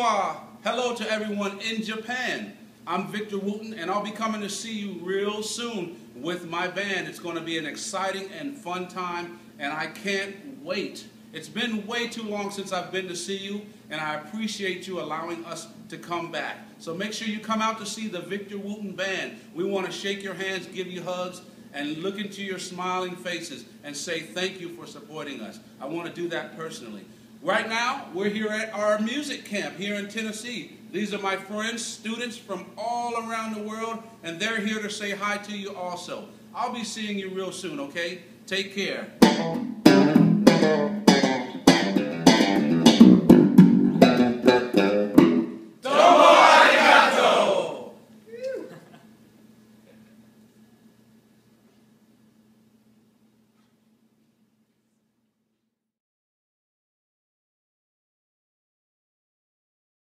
Konnichiwa. Hello to everyone in Japan. I'm Victor Wooten, and I'll be coming to see you real soon with my band. It's going to be an exciting and fun time, and I can't wait. It's been way too long since I've been to see you, and I appreciate you allowing us to come back. So make sure you come out to see the Victor Wooten Band. We want to shake your hands, give you hugs, and look into your smiling faces and say thank you for supporting us. I want to do that personally. Right now, we're here at our music camp here in Tennessee. These are my friends, students from all around the world, and they're here to say hi to you also. I'll be seeing you real soon, okay? Take care.